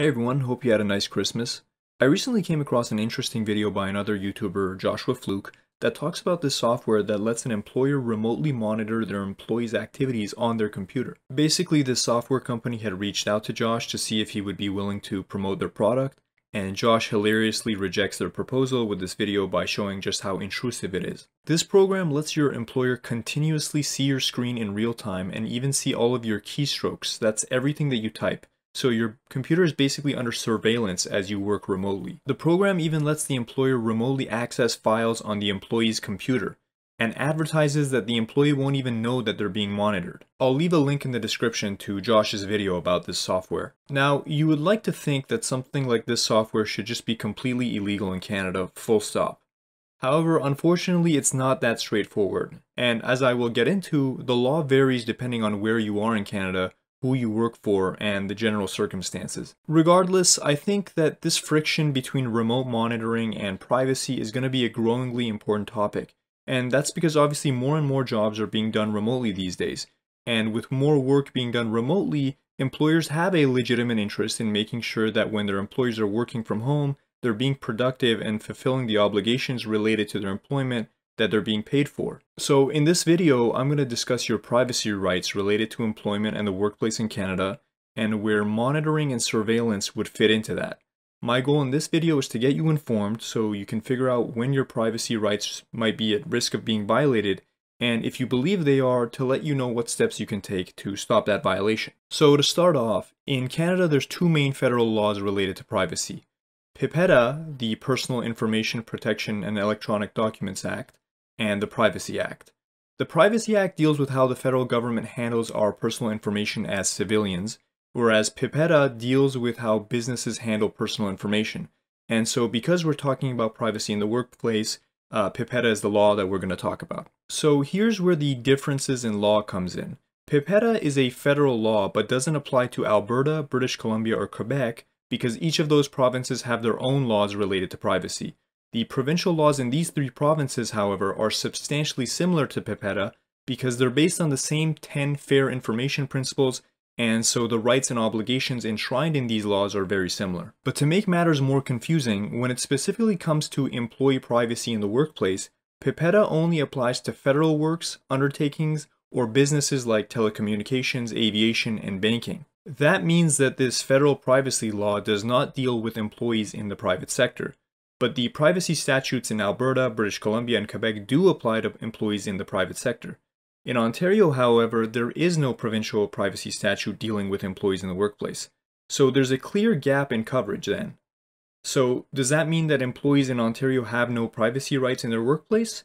Hey everyone, hope you had a nice Christmas. I recently came across an interesting video by another YouTuber, Joshua Fluke, that talks about this software that lets an employer remotely monitor their employees' activities on their computer. Basically, this software company had reached out to Josh to see if he would be willing to promote their product, and Josh hilariously rejects their proposal with this video by showing just how intrusive it is. This program lets your employer continuously see your screen in real time and even see all of your keystrokes. That's everything that you type. So your computer is basically under surveillance as you work remotely. The program even lets the employer remotely access files on the employee's computer and advertises that the employee won't even know that they're being monitored. I'll leave a link in the description to Josh's video about this software. Now, you would like to think that something like this software should just be completely illegal in Canada, full stop. However, unfortunately, it's not that straightforward. And as I will get into, the law varies depending on where you are in Canada, who you work for, and the general circumstances. Regardless, I think that this friction between remote monitoring and privacy is going to be a growingly important topic. And that's because obviously more and more jobs are being done remotely these days. And with more work being done remotely, employers have a legitimate interest in making sure that when their employees are working from home, they're being productive and fulfilling the obligations related to their employment that they're being paid for. So in this video, I'm going to discuss your privacy rights related to employment and the workplace in Canada, and where monitoring and surveillance would fit into that. My goal in this video is to get you informed so you can figure out when your privacy rights might be at risk of being violated, and if you believe they are, to let you know what steps you can take to stop that violation. So to start off, in Canada, there's two main federal laws related to privacy. PIPEDA, the Personal Information Protection and Electronic Documents Act, and the Privacy Act. The Privacy Act deals with how the federal government handles our personal information as civilians, whereas PIPEDA deals with how businesses handle personal information. And so because we're talking about privacy in the workplace, PIPEDA is the law that we're going to talk about. So here's where the differences in law comes in. PIPEDA is a federal law but doesn't apply to Alberta, British Columbia, or Quebec because each of those provinces have their own laws related to privacy. The provincial laws in these three provinces, however, are substantially similar to PIPEDA because they're based on the same 10 fair information principles, and so the rights and obligations enshrined in these laws are very similar. But to make matters more confusing, when it specifically comes to employee privacy in the workplace, PIPEDA only applies to federal works, undertakings, or businesses like telecommunications, aviation, and banking. That means that this federal privacy law does not deal with employees in the private sector. But the privacy statutes in Alberta, British Columbia, and Quebec do apply to employees in the private sector. In Ontario, however, there is no provincial privacy statute dealing with employees in the workplace. So there's a clear gap in coverage then. So does that mean that employees in Ontario have no privacy rights in their workplace?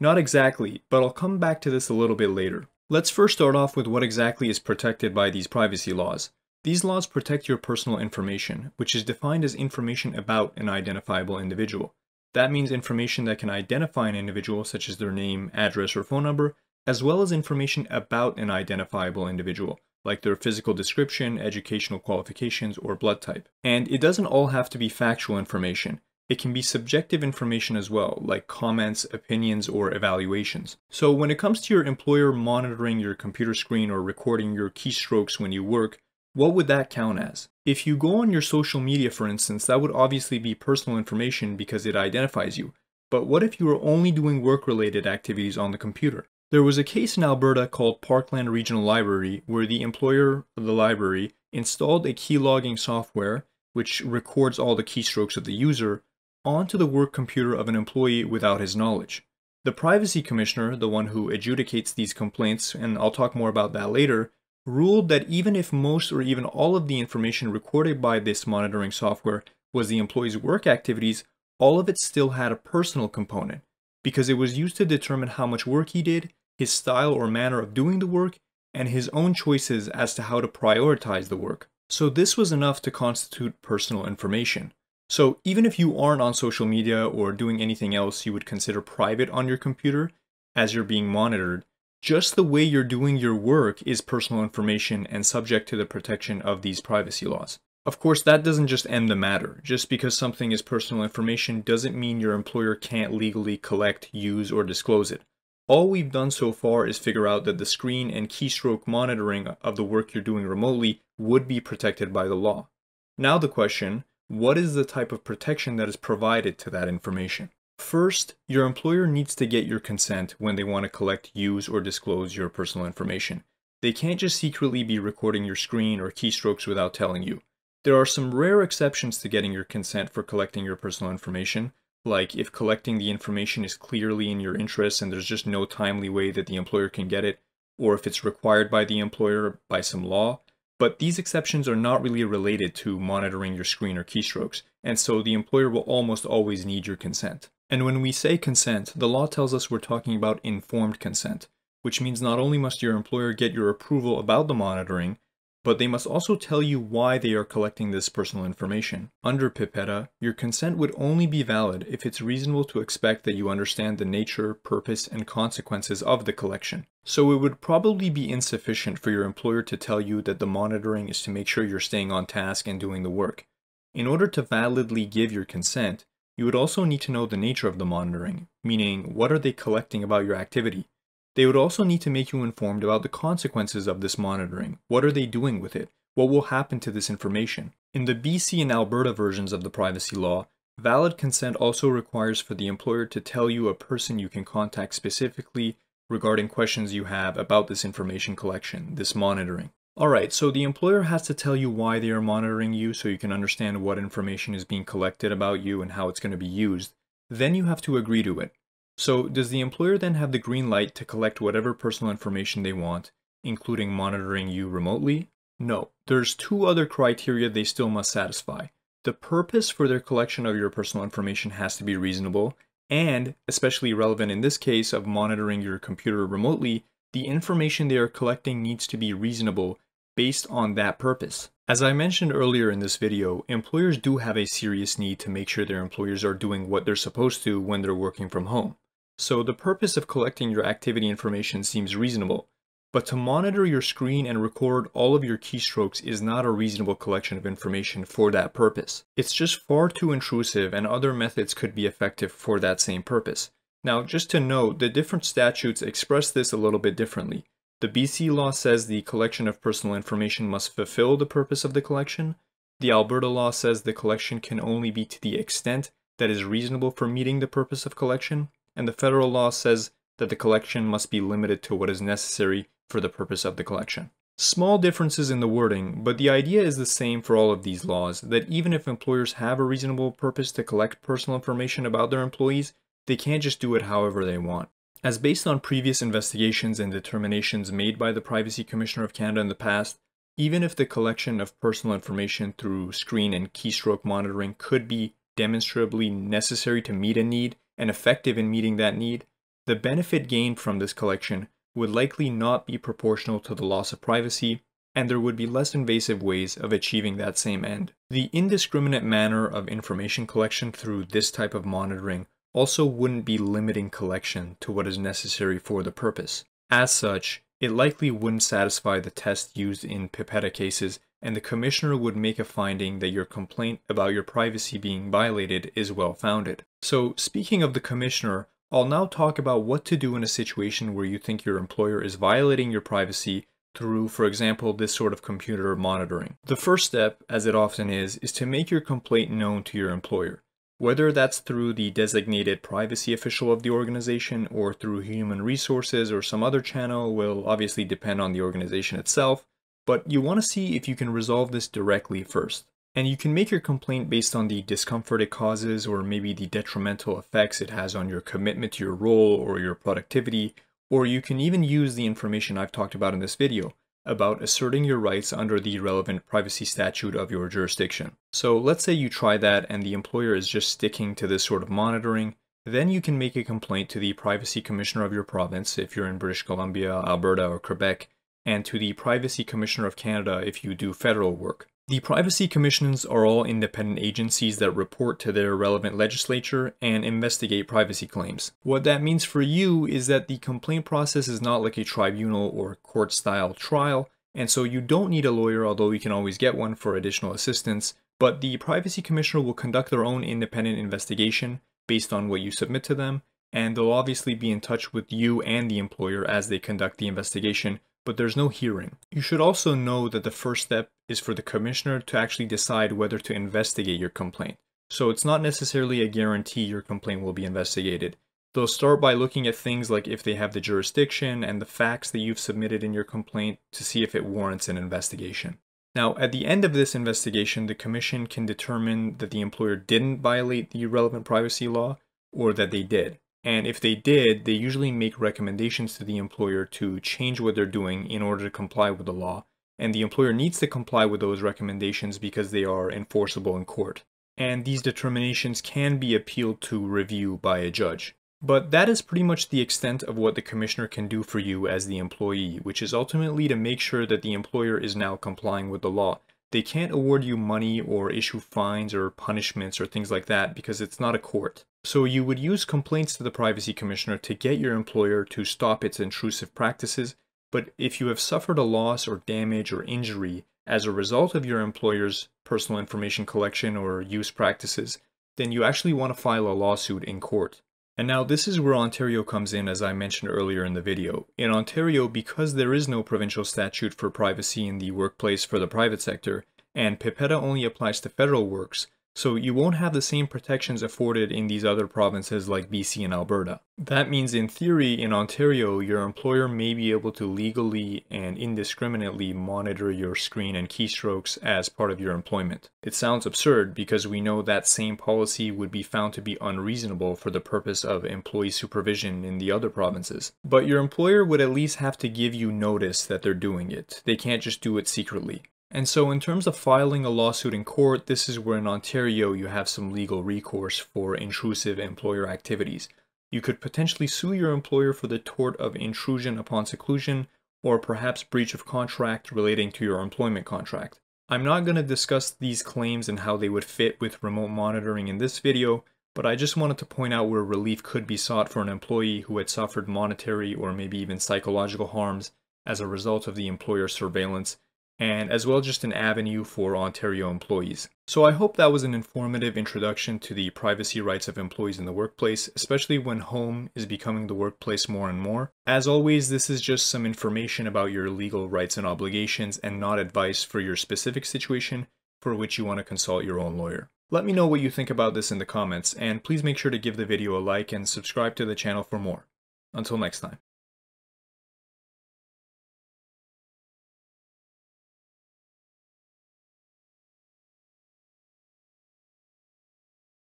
Not exactly, but I'll come back to this a little bit later. Let's first start off with what exactly is protected by these privacy laws. These laws protect your personal information, which is defined as information about an identifiable individual. That means information that can identify an individual, such as their name, address, or phone number, as well as information about an identifiable individual, like their physical description, educational qualifications, or blood type. And it doesn't all have to be factual information. It can be subjective information as well, like comments, opinions, or evaluations. So when it comes to your employer monitoring your computer screen or recording your keystrokes when you work, what would that count as? If you go on your social media, for instance, that would obviously be personal information because it identifies you. But what if you were only doing work-related activities on the computer? There was a case in Alberta called Parkland Regional Library where the employer of the library installed a keylogging software, which records all the keystrokes of the user, onto the work computer of an employee without his knowledge. The Privacy Commissioner, the one who adjudicates these complaints, and I'll talk more about that later, ruled that even if most or even all of the information recorded by this monitoring software was the employee's work activities, all of it still had a personal component because it was used to determine how much work he did, his style or manner of doing the work, and his own choices as to how to prioritize the work. So this was enough to constitute personal information. So even if you aren't on social media or doing anything else you would consider private on your computer as you're being monitored, just the way you're doing your work is personal information and subject to the protection of these privacy laws. Of course, that doesn't just end the matter. Just because something is personal information doesn't mean your employer can't legally collect, use, or disclose it. All we've done so far is figure out that the screen and keystroke monitoring of the work you're doing remotely would be protected by the law. Now the question, what is the type of protection that is provided to that information? First, your employer needs to get your consent when they want to collect, use, or disclose your personal information. They can't just secretly be recording your screen or keystrokes without telling you. There are some rare exceptions to getting your consent for collecting your personal information, like if collecting the information is clearly in your interest and there's just no timely way that the employer can get it, or if it's required by the employer by some law. But these exceptions are not really related to monitoring your screen or keystrokes, and so the employer will almost always need your consent. And when we say consent, the law tells us we're talking about informed consent, which means not only must your employer get your approval about the monitoring, but they must also tell you why they are collecting this personal information. Under PIPEDA, your consent would only be valid if it's reasonable to expect that you understand the nature, purpose, and consequences of the collection. So it would probably be insufficient for your employer to tell you that the monitoring is to make sure you're staying on task and doing the work. In order to validly give your consent, you would also need to know the nature of the monitoring, meaning what are they collecting about your activity. They would also need to make you informed about the consequences of this monitoring. What are they doing with it? What will happen to this information? In the BC and Alberta versions of the privacy law, valid consent also requires for the employer to tell you a person you can contact specifically regarding questions you have about this information collection, this monitoring. Alright, so the employer has to tell you why they are monitoring you so you can understand what information is being collected about you and how it's going to be used. Then you have to agree to it. So, does the employer then have the green light to collect whatever personal information they want, including monitoring you remotely? No. There's two other criteria they still must satisfy. The purpose for their collection of your personal information has to be reasonable, and, especially relevant in this case of monitoring your computer remotely, the information they are collecting needs to be reasonable based on that purpose. As I mentioned earlier in this video, employers do have a serious need to make sure their employees are doing what they're supposed to when they're working from home. So the purpose of collecting your activity information seems reasonable, but to monitor your screen and record all of your keystrokes is not a reasonable collection of information for that purpose. It's just far too intrusive, and other methods could be effective for that same purpose. Now, just to note, the different statutes express this a little bit differently. The BC law says the collection of personal information must fulfill the purpose of the collection. The Alberta law says the collection can only be to the extent that is reasonable for meeting the purpose of collection. And the federal law says that the collection must be limited to what is necessary for the purpose of the collection. Small differences in the wording, but the idea is the same for all of these laws, that even if employers have a reasonable purpose to collect personal information about their employees, they can't just do it however they want. As based on previous investigations and determinations made by the Privacy Commissioner of Canada in the past, even if the collection of personal information through screen and keystroke monitoring could be demonstrably necessary to meet a need, and effective in meeting that need, the benefit gained from this collection would likely not be proportional to the loss of privacy, and there would be less invasive ways of achieving that same end. The indiscriminate manner of information collection through this type of monitoring also wouldn't be limiting collection to what is necessary for the purpose. As such, it likely wouldn't satisfy the test used in PIPEDA cases, and the commissioner would make a finding that your complaint about your privacy being violated is well-founded. So, speaking of the commissioner, I'll now talk about what to do in a situation where you think your employer is violating your privacy through, for example, this sort of computer monitoring. The first step, as it often is to make your complaint known to your employer, whether that's through the designated privacy official of the organization or through human resources or some other channel will obviously depend on the organization itself, but you want to see if you can resolve this directly first. And you can make your complaint based on the discomfort it causes or maybe the detrimental effects it has on your commitment to your role or your productivity, or you can even use the information I've talked about in this video about asserting your rights under the relevant privacy statute of your jurisdiction. So let's say you try that and the employer is just sticking to this sort of monitoring, then you can make a complaint to the Privacy Commissioner of your province if you're in British Columbia, Alberta, or Quebec, and to the Privacy Commissioner of Canada if you do federal work. The Privacy Commissions are all independent agencies that report to their relevant legislature and investigate privacy claims. What that means for you is that the complaint process is not like a tribunal or court-style trial, and so you don't need a lawyer, although you can always get one for additional assistance, but the Privacy Commissioner will conduct their own independent investigation based on what you submit to them, and they'll obviously be in touch with you and the employer as they conduct the investigation but there's no hearing. You should also know that the first step is for the commissioner to actually decide whether to investigate your complaint. So it's not necessarily a guarantee your complaint will be investigated. They'll start by looking at things like if they have the jurisdiction and the facts that you've submitted in your complaint to see if it warrants an investigation. Now, at the end of this investigation, the commission can determine that the employer didn't violate the relevant privacy law or that they did. And if they did, they usually make recommendations to the employer to change what they're doing in order to comply with the law. And the employer needs to comply with those recommendations because they are enforceable in court. And these determinations can be appealed to review by a judge. But that is pretty much the extent of what the commissioner can do for you as the employee, which is ultimately to make sure that the employer is now complying with the law. They can't award you money or issue fines or punishments or things like that because it's not a court. So you would use complaints to the privacy commissioner to get your employer to stop its intrusive practices, but if you have suffered a loss or damage or injury as a result of your employer's personal information collection or use practices, then you actually want to file a lawsuit in court. And now this is where Ontario comes in, as I mentioned earlier in the video. In Ontario, because there is no provincial statute for privacy in the workplace for the private sector, and PIPEDA only applies to federal works, so you won't have the same protections afforded in these other provinces like BC and Alberta. That means in theory, in Ontario, your employer may be able to legally and indiscriminately monitor your screen and keystrokes as part of your employment. It sounds absurd because we know that same policy would be found to be unreasonable for the purpose of employee supervision in the other provinces. But your employer would at least have to give you notice that they're doing it. They can't just do it secretly. And so in terms of filing a lawsuit in court, this is where in Ontario you have some legal recourse for intrusive employer activities. You could potentially sue your employer for the tort of intrusion upon seclusion or perhaps breach of contract relating to your employment contract. I'm not going to discuss these claims and how they would fit with remote monitoring in this video, but I just wanted to point out where relief could be sought for an employee who had suffered monetary or maybe even psychological harms as a result of the employer's surveillance, and as well just an avenue for Ontario employees. So I hope that was an informative introduction to the privacy rights of employees in the workplace, especially when home is becoming the workplace more and more. As always, this is just some information about your legal rights and obligations and not advice for your specific situation for which you want to consult your own lawyer. Let me know what you think about this in the comments, and please make sure to give the video a like and subscribe to the channel for more. Until next time.